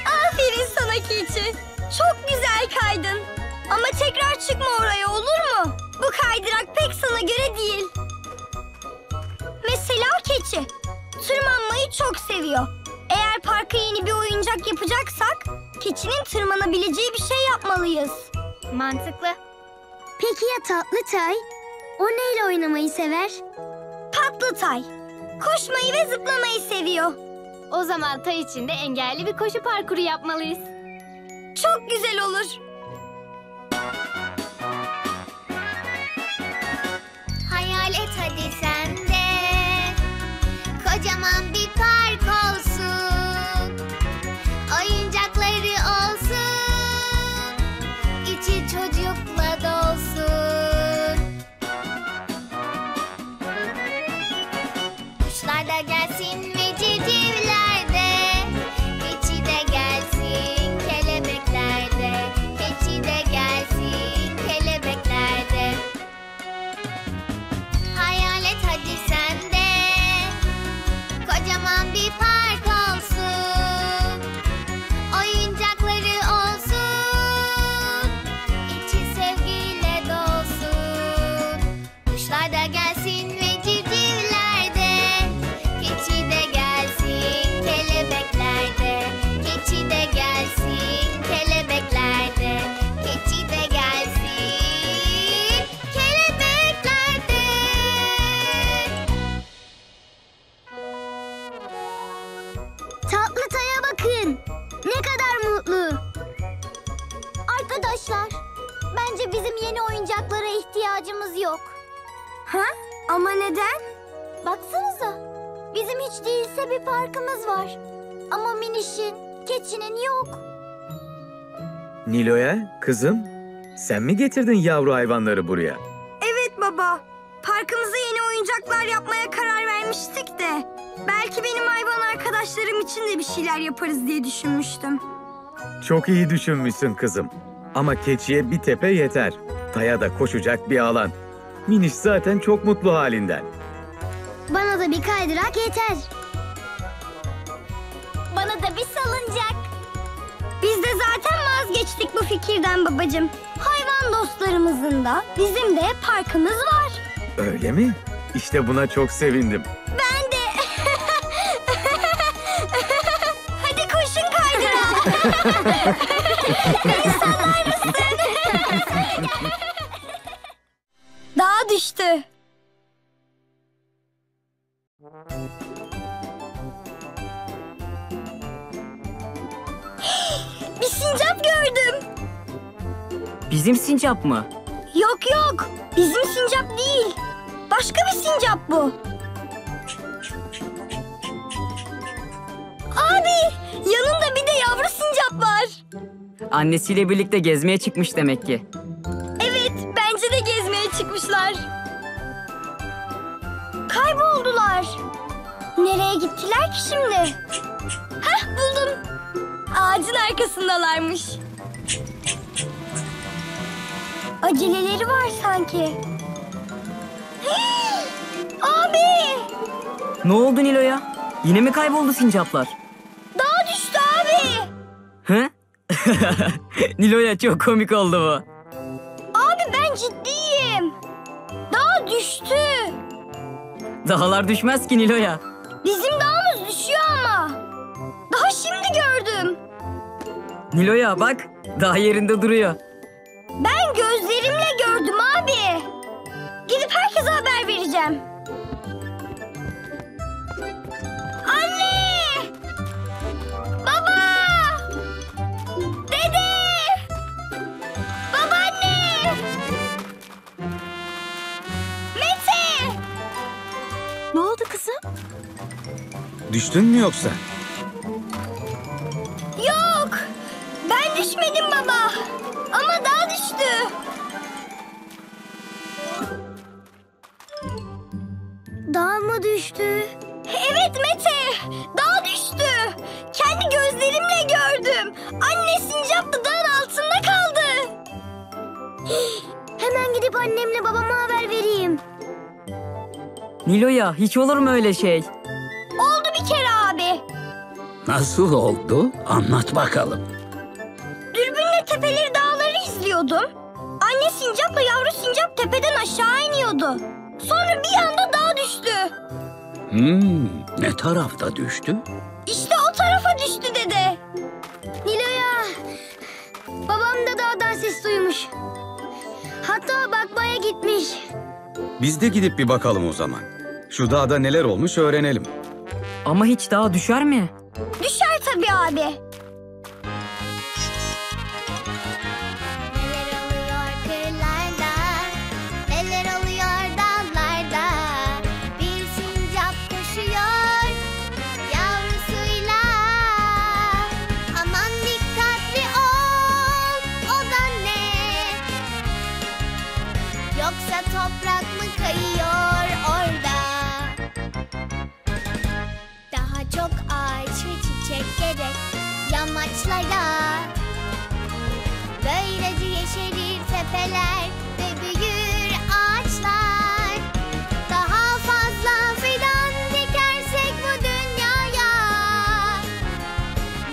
Aferin sana keçi. Çok güzel kaydın. Ama tekrar çıkma oraya, olur mu? Bu kaydırak pek sana göre değil. Mesela keçi tırmanmayı çok seviyor. Eğer parka yeni bir oyuncak yapacaksak keçinin tırmanabileceği bir şey yapmalıyız. Mantıklı. Peki ya Tatlıtay? O neyle oynamayı sever? Tatlıtay koşmayı ve zıplamayı seviyor. O zaman tay içinde engelli bir koşu parkuru yapmalıyız. Çok güzel olur. Hayal et hadi sen de. Kocaman bir park olsun. Oyuncakları olsun. İçi çocukla dolsun. oyuncaklara ihtiyacımız yok. Ha? Ama neden? Baksanıza, bizim hiç değilse bir parkımız var. Ama minişin, keçinin yok. Niloya, kızım, sen mi getirdin yavru hayvanları buraya? Evet baba, parkımıza yeni oyuncaklar yapmaya karar vermiştik de. Belki benim hayvan arkadaşlarım için de bir şeyler yaparız diye düşünmüştüm. Çok iyi düşünmüşsün kızım. Ama keçiye bir tepe yeter. Taya da koşacak bir alan. Miniş zaten çok mutlu halinden. Bana da bir kaydırak yeter. Bana da bir salıncak. Biz de zaten vazgeçtik bu fikirden babacığım. Hayvan dostlarımızın da bizim de parkımız var. Öyle mi? İşte buna çok sevindim. Ben de. Hadi koşun kaydırağa. Beni sallar mısın? Dağ düştü. Bir sincap gördüm. Bizim sincap mı? Yok yok. Bizim sincap değil. Başka bir sincap bu. Abi, yanında bir de yavru sincap var. Annesiyle birlikte gezmeye çıkmış demek ki. Evet, bence de gezmeye çıkmışlar. Kayboldular. Nereye gittiler ki şimdi? Hah, buldum. Ağacın arkasındalarmış. Aceleleri var sanki. Abi! Ne oldu Niloya? Yine mi kayboldu sincaplar? Dağa düştü abi! Hı? Niloya çok komik oldu bu. Abi ben ciddiyim. Dağa düştü. Dağlar düşmez ki Niloya. Bizim dağımız düşüyor ama. Daha şimdi gördüm. Niloya bak, dağ yerinde duruyor. Ben gözlerimle gördüm abi. Gidip herkese haber vereceğim. Anne! Baba! Dede! Babaanne! Mete! Ne oldu kızım? Düştün mü yoksa? Yok! Ben düşmedim baba. Ama dağ düştü. Dağ mı düştü? Evet Mete, dağ düştü. Kendi gözlerimle gördüm. Anne sincap da dağın altında kaldı. Hemen gidip annemle babama haber vereyim. Niloya, hiç olur mu öyle şey? Oldu bir kere abi. Nasıl oldu? Anlat bakalım. Dürbünle tepeleri, dağları izliyordum. Anne sincapla yavru sincap tepeden aşağı iniyordu. Sonra bir anda dağ düştü. Hmm, ne tarafta düştü? İşte o tarafa düştü dede. Niloya, babam da dağdan ses duymuş. Hatta bakmaya gitmiş. Biz de gidip bir bakalım o zaman. Şu dağda neler olmuş öğrenelim. Ama hiç dağa düşer mi? Düşer tabii abi. Yamaçlara böylece yeşerir tepeler ve büyür ağaçlar. Daha fazla fidan dikersek bu dünyaya,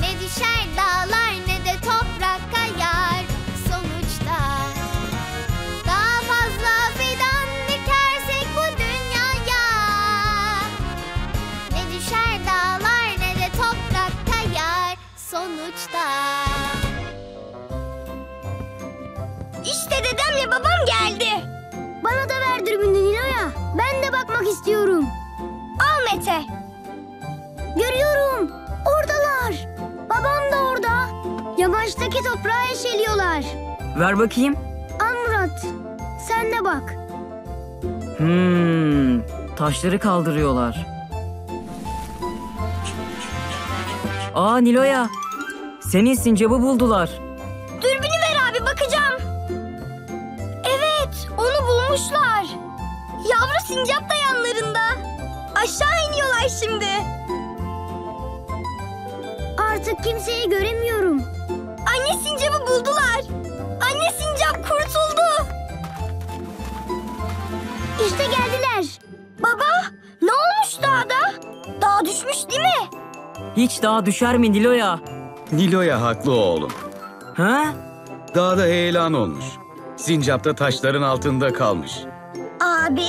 ne düşer dağlar ne de toprak kayar sonuçta. Daha fazla fidan dikersek bu dünyaya, ne düşer dağlar ne de toprak kayar sonuçta. İşte dedemle babam geldi. Bana da ver dürbünü Niloya. Ben de bakmak istiyorum. Al Mete. Görüyorum. Oradalar. Babam da orada. Yamaçtaki toprağı eşeliyorlar. Ver bakayım. Al Murat. Sen de bak. Hmm, taşları kaldırıyorlar. Aa Niloya, senin sincabı buldular. Dürbünü ver abi, bakacağım. Evet, onu bulmuşlar. Yavru sincap da yanlarında. Aşağı iniyorlar şimdi. Artık kimseyi göremiyorum. Anne sincabı buldular. Anne sincap kurtuldu. İşte geldiler. Baba, ne olmuş dağda? Dağ düşmüş değil mi? Hiç dağ düşer mi Niloya? Niloya haklı oğlum. Ha? Dağda heyelan olmuş. Sincap da taşların altında kalmış. Abi,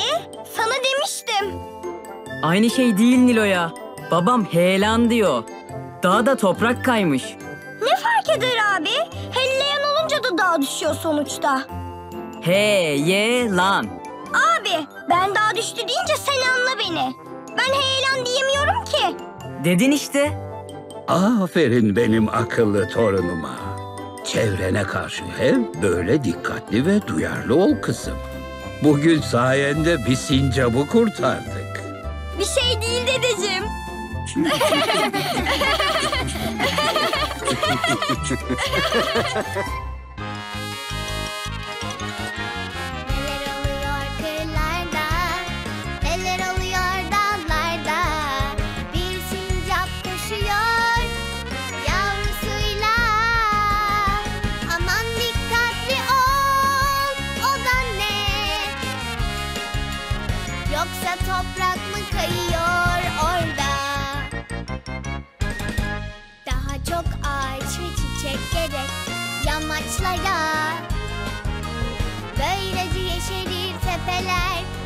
sana demiştim. Aynı şey değil Niloya. Babam heyelan diyor. Dağda toprak kaymış. Ne fark eder abi? Heyelan olunca da dağ düşüyor sonuçta. Heyelan. Abi, ben dağ düştü deyince sen anla beni. Ben heyelan diyemiyorum ki. Dedin işte. Aferin benim akıllı torunuma. Çevrene karşı hep böyle dikkatli ve duyarlı ol kızım. Bugün sayende bir sincabı kurtardık. Bir şey değil dedeciğim. Toprak mı kayıyor orada? Daha çok ağaç ve çiçek gerek yamaçlara. Böylece yeşerir tepeler.